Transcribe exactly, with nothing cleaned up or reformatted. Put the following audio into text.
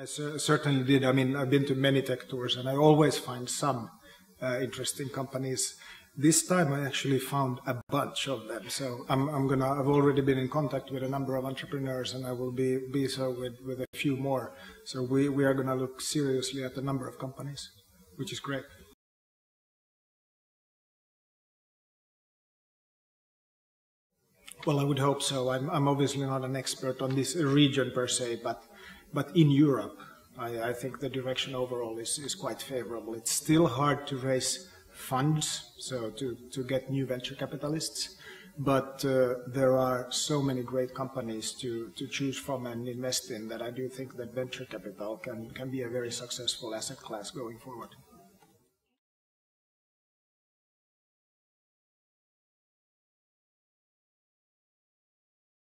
I cer certainly did. I mean, I've been to many tech tours, and I always find some uh, interesting companies. This time, I actually found a bunch of them. So I'm, I'm gonna. I've already been in contact with a number of entrepreneurs, and I will be be so with with a few more. So we we are gonna look seriously at a number of companies, which is great. Well, I would hope so. I'm, I'm obviously not an expert on this region per se, but but in Europe, I, I think the direction overall is, is quite favorable. It's still hard to raise funds, so to, to get new venture capitalists, but uh, there are so many great companies to, to choose from and invest in that I do think that venture capital can, can be a very successful asset class going forward.